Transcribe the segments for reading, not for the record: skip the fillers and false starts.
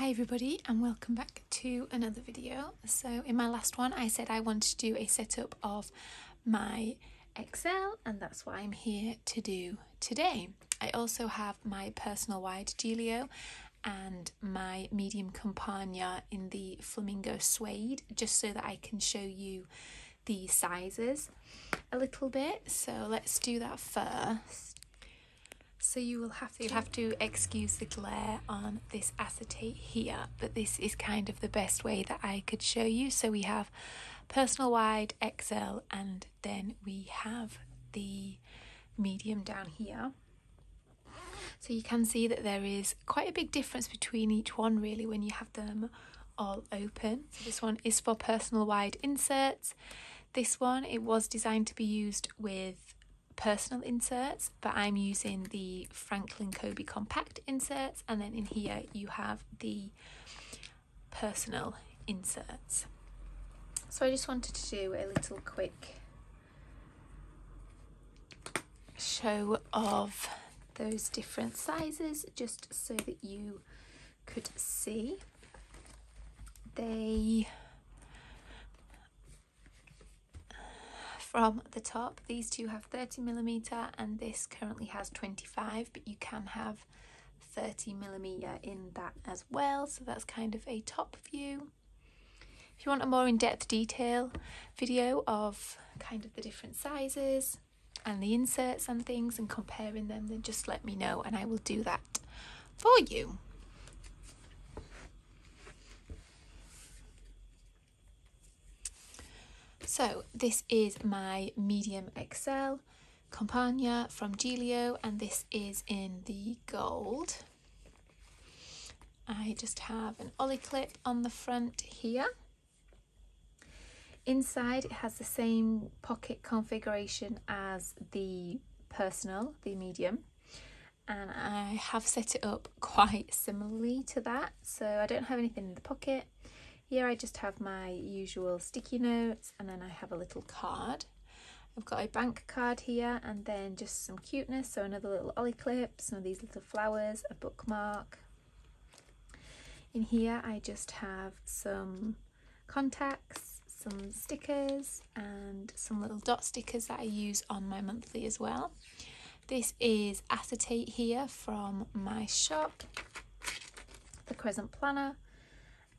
Hi everybody and welcome back to another video. So in my last one I said I wanted to do a setup of my Excel, and that's what I'm here to do today. I also have my personal wide Gillio and my medium Compagna in the flamingo suede, just so that I can show you the sizes a little bit. So let's do that first. So you'll have to excuse the glare on this acetate here, but this is kind of the best way that I could show you. So we have personal wide, XL, and then we have the medium down here. So you can see that there is quite a big difference between each one really when you have them all open. So this one is for personal wide inserts. This one, it was designed to be used with personal inserts, but I'm using the Franklin Covey compact inserts, and then in here you have the personal inserts. So I just wanted to do a little quick show of those different sizes just so that you could see. They, from the top, these two have 30mm and this currently has 25, but you can have 30mm in that as well. So that's kind of a top view. If you want a more in-depth detail video of kind of the different sizes and the inserts and things and comparing them, then just let me know and I will do that for you. So this is my medium XL Compagna from Gillio, and this is in the gold. I just have an ollie clip on the front here. Inside it has the same pocket configuration as the personal, the medium, and I have set it up quite similarly to that. So I don't have anything in the pocket. Here I just have my usual sticky notes, and then I have a little card. I've got a bank card here, and then just some cuteness, so another little ollie clip, some of these little flowers, a bookmark. In here I just have some contacts, some stickers, and some little dot stickers that I use on my monthly as well. This is acetate here from my shop, the Crescent Planner.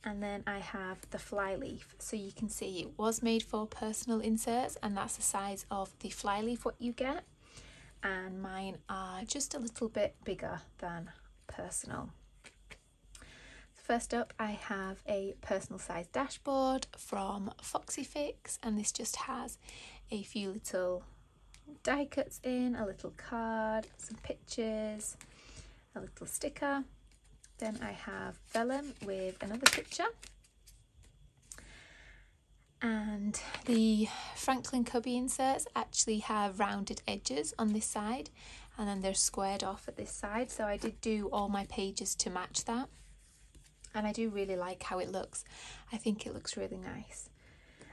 And then I have the flyleaf, so you can see it was made for personal inserts, and that's the size of the flyleaf what you get, and mine are just a little bit bigger than personal. First up I have a personal size dashboard from Foxyfix, and this just has a few little die cuts in, a little card, some pictures, a little sticker. Then I have vellum with another picture, and the Franklin Covey inserts actually have rounded edges on this side, and then they're squared off at this side, so I did do all my pages to match that, and I do really like how it looks. I think it looks really nice.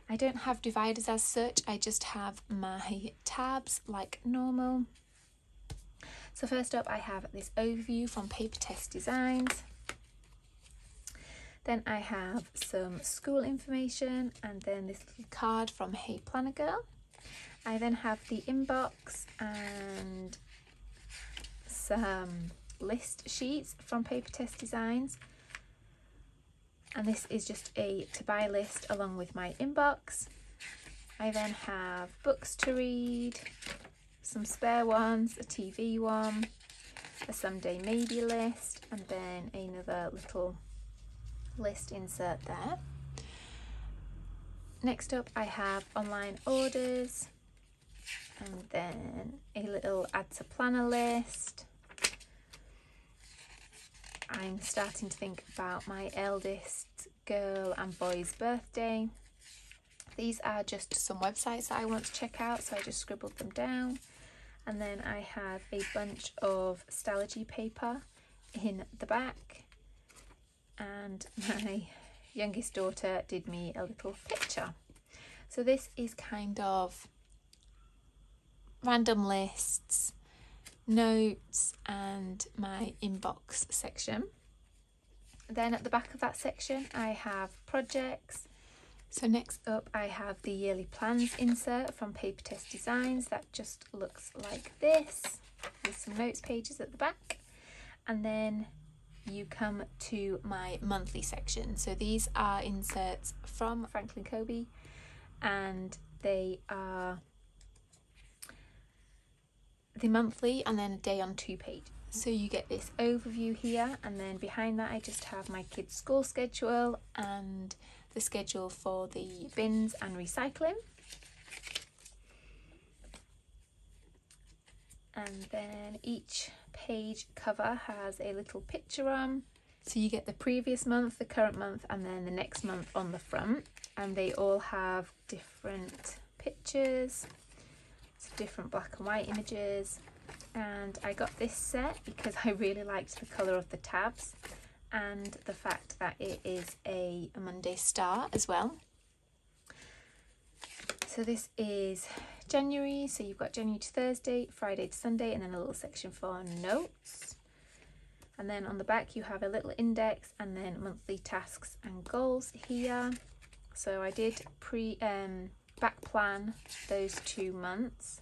I don't have dividers as such, I just have my tabs like normal. So first up I have this overview from Paper Test Designs. Then I have some school information, and then this little card from Hey Planner Girl. I then have the inbox and some list sheets from Paper Test Designs. And this is just a to buy list along with my inbox. I then have books to read, some spare ones, a TV one, a someday maybe list, and then another little list insert there. Next up I have online orders, and then a little add to planner list. I'm starting to think about my eldest girl and boy's birthday. These are just some websites that I want to check out, so I just scribbled them down. And then I have a bunch of Stalogy paper in the back, and my youngest daughter did me a little picture. So this is kind of random lists, notes, and my inbox section. Then at the back of that section I have projects. So next up I have the yearly plans insert from Paper Test Designs that just looks like this, with some notes pages at the back. And then you come to my monthly section. So these are inserts from Franklin Covey, and they are the monthly and then a day on 2 page. So you get this overview here, and then behind that I just have my kids' school schedule and the schedule for the bins and recycling. And then each page cover has a little picture on. So you get the previous month, the current month, and then the next month on the front. And they all have different pictures, so different black and white images. And I got this set because I really liked the colour of the tabs and the fact that it is a Monday star as well. So this is January, so you've got January to Thursday, Friday to Sunday, and then a little section for notes. And then on the back you have a little index and then monthly tasks and goals here. So I did back plan those 2 months,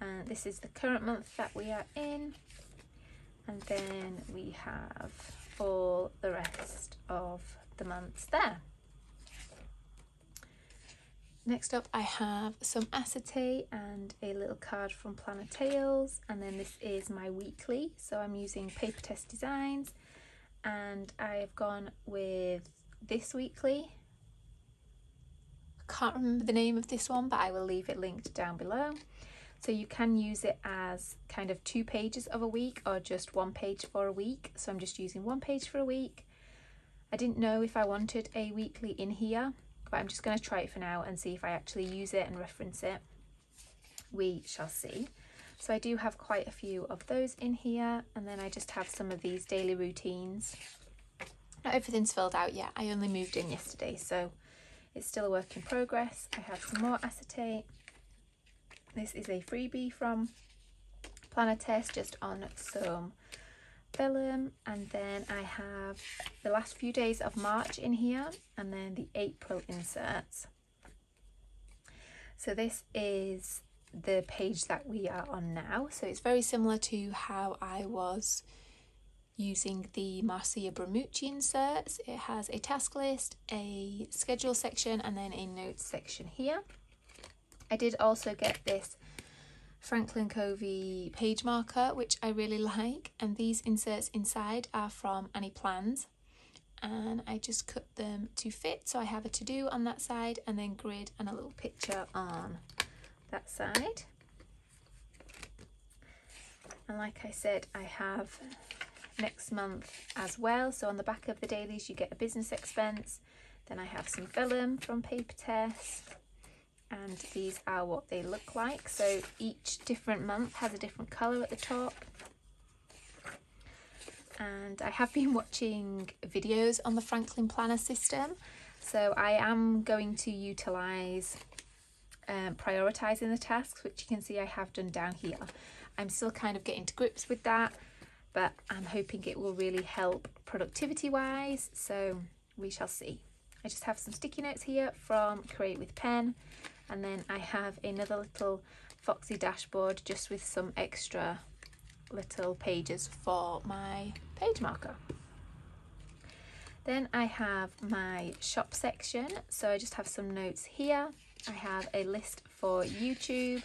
and this is the current month that we are in, and then we have all the rest of the months there. Next up I have some acetate and a little card from Planet Tales, and then this is my weekly, so I'm using Paper Test Designs, and I've gone with this weekly. I can't remember the name of this one, but I will leave it linked down below. So you can use it as kind of 2 pages of a week or just 1 page for a week, so I'm just using 1 page for a week. I didn't know if I wanted a weekly in here, but I'm just going to try it for now and see if I actually use it and reference it. We shall see. So I do have quite a few of those in here, and then I just have some of these daily routines. Not everything's filled out yet, I only moved in yesterday, so it's still a work in progress. I have some more acetate. This is a freebie from Planertess, just on some vellum. And then I have the last few days of March in here, and then the April inserts. So this is the page that we are on now, so it's very similar to how I was using the Marcia Bramucci inserts. It has a task list, a schedule section, and then a notes section here. I did also get this Franklin Covey page marker, which I really like, and these inserts inside are from Annie Plans, and I just cut them to fit, so I have a to-do on that side and then grid and a little picture on that side. And like I said, I have next month as well, so on the back of the dailies you get a business expense, then I have some vellum from Papertess. And these are what they look like. So each different month has a different colour at the top. And I have been watching videos on the Franklin Planner system, so I am going to utilise prioritising the tasks, which you can see I have done down here. I'm still kind of getting to grips with that, but I'm hoping it will really help productivity wise, so we shall see. I just have some sticky notes here from Create with Pen. And then I have another little Foxy dashboard just with some extra little pages for my page marker. Then I have my shop section. So I just have some notes here. I have a list for YouTube,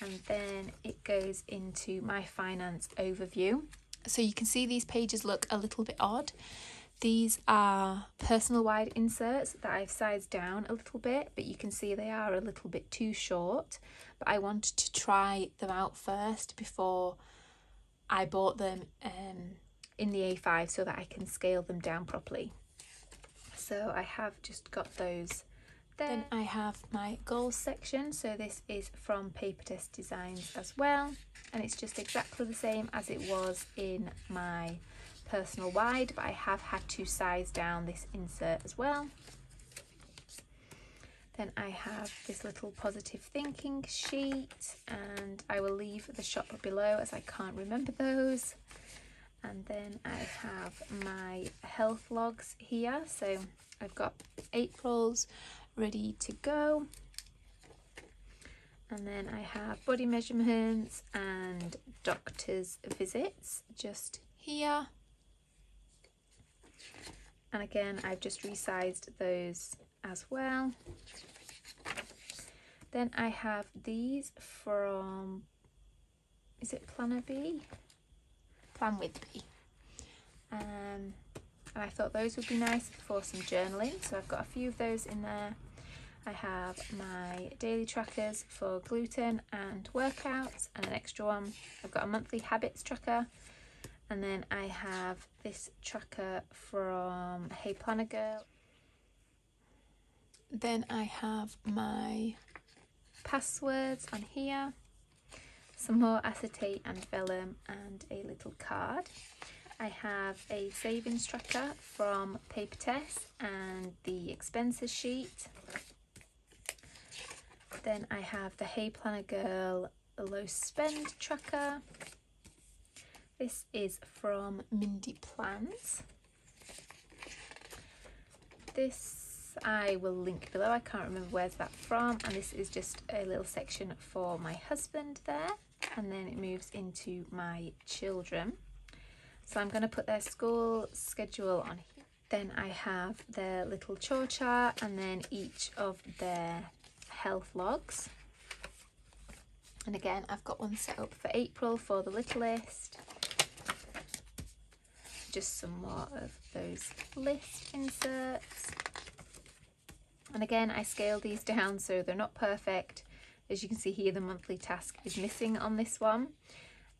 and then it goes into my finance overview. So you can see these pages look a little bit odd. These are personal wide inserts that I've sized down a little bit, but you can see they are a little bit too short. But I wanted to try them out first before I bought them in the A5, so that I can scale them down properly. So I have just got those there. Then I have my goals section. So this is from Papertess Designs as well, and it's just exactly the same as it was in my personal wide, but I have had to size down this insert as well. Then I have this little positive thinking sheet, and I will leave the shop below as I can't remember those. And then I have my health logs here. So I've got April's ready to go. And then I have body measurements and doctor's visits just here. And again, I've just resized those as well. Then I have these from, is it Planner B? Plan with B. And I thought those would be nice for some journaling. So I've got a few of those in there. I have my daily trackers for gluten and workouts, and an extra one. I've got a monthly habits tracker. And then I have this tracker from Hey Planner Girl. Then I have my passwords on here, some more acetate and vellum, and a little card. I have a savings tracker from Papertess and the expenses sheet. Then I have the Hey Planner Girl low spend tracker. This is from Mindy Plans. This I will link below, I can't remember where's that from. And this is just a little section for my husband there. And then it moves into my children. So I'm going to put their school schedule on here. Then I have their little chore chart and then each of their health logs. And again, I've got one set up for April for the littlest. Just some more of those list inserts. And again, I scale these down so they're not perfect. As you can see here, the monthly task is missing on this one.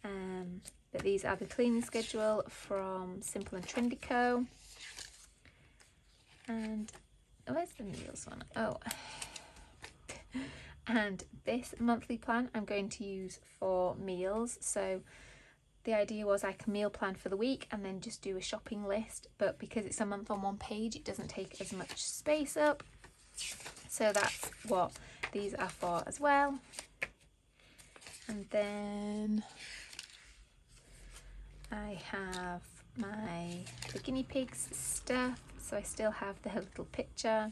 But these are the cleaning schedule from Simple and Trendy Co. And where's the meals one? Oh. And this monthly plan I'm going to use for meals. So the idea was I can meal plan for the week and then just do a shopping list, but because it's a month on one page, it doesn't take as much space up. So that's what these are for as well. And then I have my guinea pigs stuff. So I still have their little picture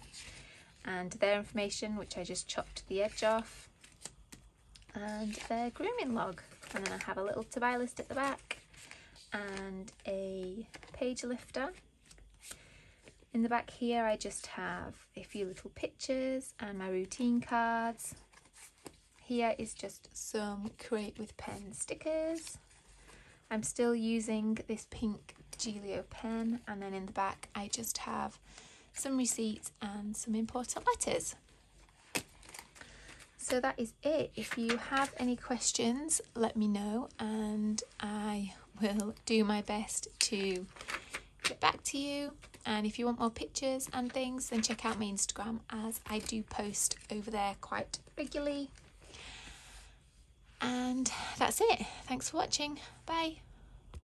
and their information, which I just chopped the edge off, and their grooming log. And then I have a little to buy list at the back and a page lifter. In the back here I just have a few little pictures and my routine cards. Here is just some Create with Pen stickers. I'm still using this pink Gillio pen, and then in the back I just have some receipts and some important letters. So that is it. If you have any questions, let me know and I will do my best to get back to you. And if you want more pictures and things, then check out my Instagram, as I do post over there quite regularly. And that's it. Thanks for watching. Bye.